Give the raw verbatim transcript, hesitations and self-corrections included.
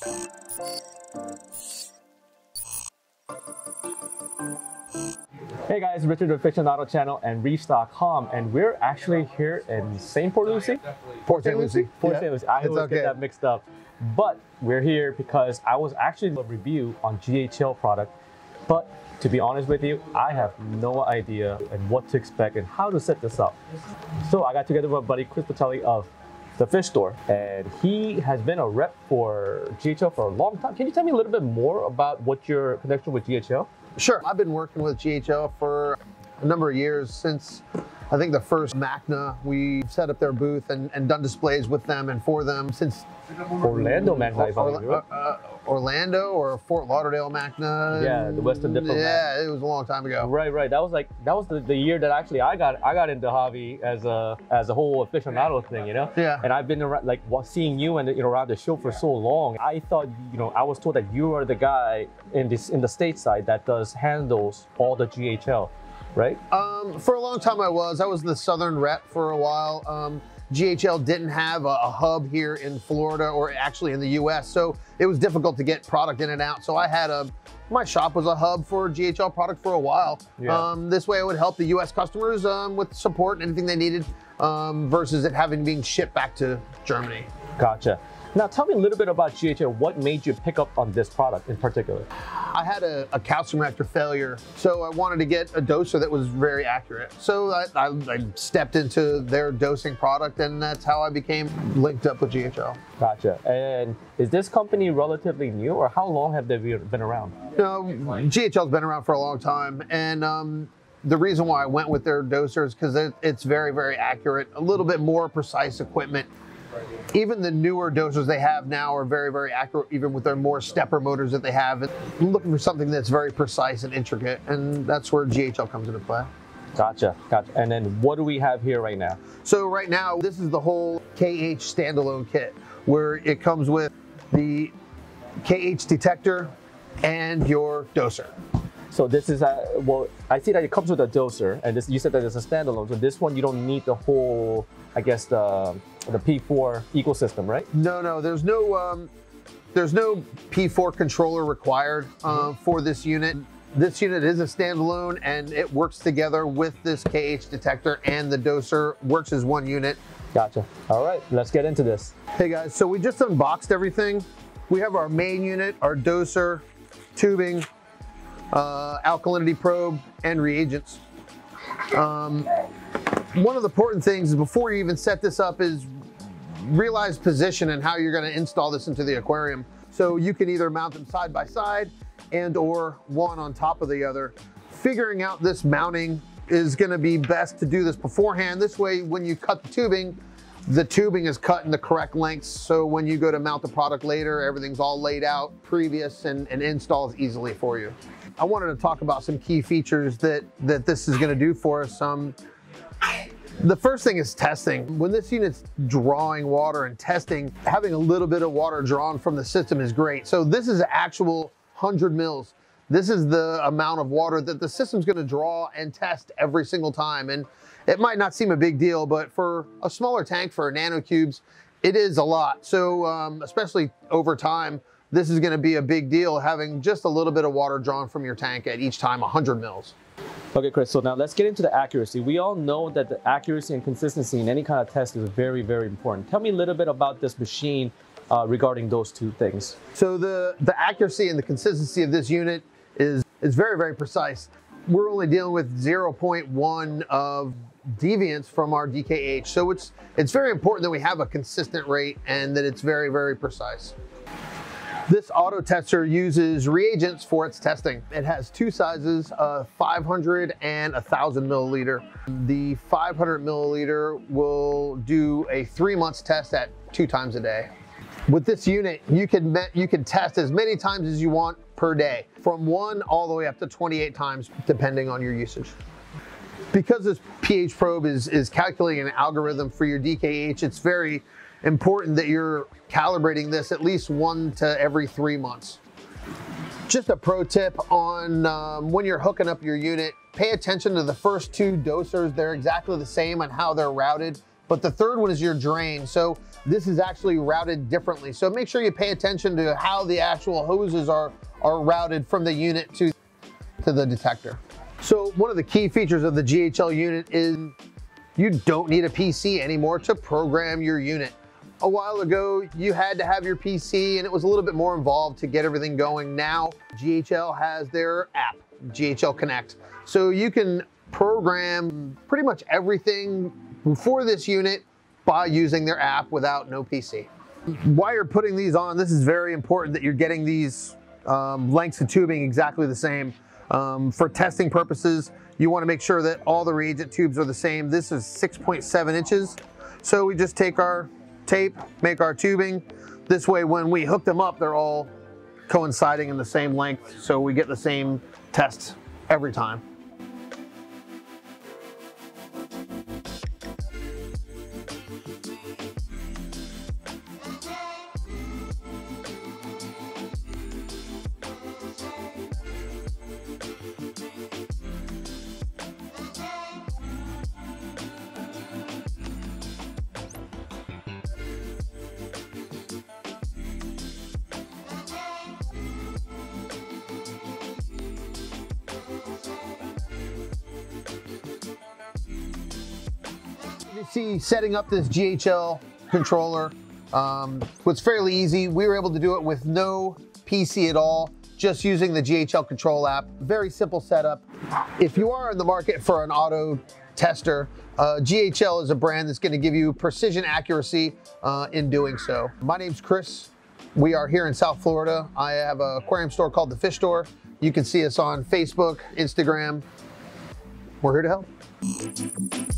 Hey guys, Richard of Afishionado Channel and Reefs dot com, and we're actually here in Saint Port Lucie. Port Saint Lucie. Port Saint Lucie. I always get that mixed up. But we're here because I was actually doing a review on G H L product, but to be honest with you, I have no idea and what to expect and how to set this up. So I got together with my buddy Chris Patelli of The Fish Store, and he has been a rep for G H L for a long time. Can you tell me a little bit more about what your connection with G H L? Sure. I've been working with G H L for a number of years. Since I think the first MACNA, we set up their booth and, and done displays with them and for them since Orlando MACNA. Or, uh, uh, Orlando or Fort Lauderdale MACNA. Yeah, the Western Diplomat. Yeah, it was a long time ago. Right, right. That was like that was the, the year that actually I got I got into hobby as a as a whole aficionado thing, you know. Yeah. And I've been around, like seeing you and you know, around the show for so long. I thought, you know, I was told that you are the guy in this in the stateside that does handles all the G H L. Right? Um, for a long time I was. I was the Southern rep for a while. Um, G H L didn't have a, a hub here in Florida or actually in the U S, so it was difficult to get product in and out. So I had a, my shop was a hub for G H L product for a while. Yeah. Um, this way I would help the U S customers um, with support and anything they needed um, versus it having being shipped back to Germany. Gotcha. Now tell me a little bit about G H L. What made you pick up on this product in particular? I had a, a calcium reactor failure, so I wanted to get a doser that was very accurate. So I, I, I stepped into their dosing product, and that's how I became linked up with G H L. Gotcha. And is this company relatively new, or how long have they been around? No, G H L's been around for a long time, and um, the reason why I went with their doser is because it, it's very, very accurate, a little bit more precise equipment. Even the newer dosers they have now are very, very accurate, even with their more stepper motors that they have. I'm looking for something that's very precise and intricate, and that's where G H L comes into play. Gotcha, gotcha. And then what do we have here right now? So right now, this is the whole K H standalone kit, where it comes with the K H detector and your doser. So this is a, well, I see that it comes with a doser, and this, you said that it's a standalone, so this one you don't need the whole, I guess, the, the P four ecosystem, right? No, no, there's no, um, there's no P four controller required uh, for this unit. This unit is a standalone, and it works together with this K H detector and the doser, works as one unit. Gotcha. All right, let's get into this. Hey guys, so we just unboxed everything. We have our main unit, our doser, tubing, Uh, alkalinity probe, and reagents. Um, one of the important things is before you even set this up is realize position and how you're going to install this into the aquarium. So you can either mount them side by side and or one on top of the other. Figuring out this mounting is going to be best to do this beforehand. This way when you cut the tubing, the tubing is cut in the correct lengths, so when you go to mount the product later, everything's all laid out, previous, and, and installs easily for you. I wanted to talk about some key features that, that this is gonna do for us. Um, the first thing is testing. When this unit's drawing water and testing, having a little bit of water drawn from the system is great. So this is actual one hundred mils. This is the amount of water that the system's gonna draw and test every single time. And it might not seem a big deal, but for a smaller tank for nanocubes, it is a lot. So um, especially over time, this is gonna be a big deal, having just a little bit of water drawn from your tank at each time, one hundred mils. Okay, Chris, so now let's get into the accuracy. We all know that the accuracy and consistency in any kind of test is very, very important. Tell me a little bit about this machine uh, regarding those two things. So the, the accuracy and the consistency of this unit is, is very, very precise. We're only dealing with zero point one of deviance from our D K H. So it's, it's very important that we have a consistent rate and that it's very, very precise. This auto tester uses reagents for its testing. It has two sizes, uh, five hundred and one thousand milliliter. The five hundred milliliter will do a three months test at two times a day. With this unit, you can, you can test as many times as you want per day, from one all the way up to twenty-eight times, depending on your usage. Because this pH probe is, is calculating an algorithm for your D K H, it's very important that you're calibrating this at least one to every three months. Just a pro tip on um, when you're hooking up your unit, pay attention to the first two dosers. They're exactly the same on how they're routed, But the third one is your drain. So this is actually routed differently. So make sure you pay attention to how the actual hoses are, are routed from the unit to, to the detector. So one of the key features of the G H L unit is you don't need a P C anymore to program your unit. A while ago, you had to have your P C and it was a little bit more involved to get everything going. Now, G H L has their app, G H L Connect. So you can program pretty much everything for this unit by using their app without no P C. While you're putting these on, this is very important that you're getting these um, lengths of tubing exactly the same. Um, for testing purposes, you want to make sure that all the reagent tubes are the same. This is six point seven inches. So we just take our tape, make our tubing. This way, when we hook them up, they're all coinciding in the same length. So we get the same tests every time. See, setting up this G H L controller um, was fairly easy. We were able to do it with no P C at all, just using the G H L control app. Very simple setup. If you are in the market for an auto tester, uh, G H L is a brand that's going to give you precision accuracy uh, in doing so. My name's Chris. We are here in South Florida. I have an aquarium store called The Fish Store. You can see us on Facebook, Instagram. We're here to help.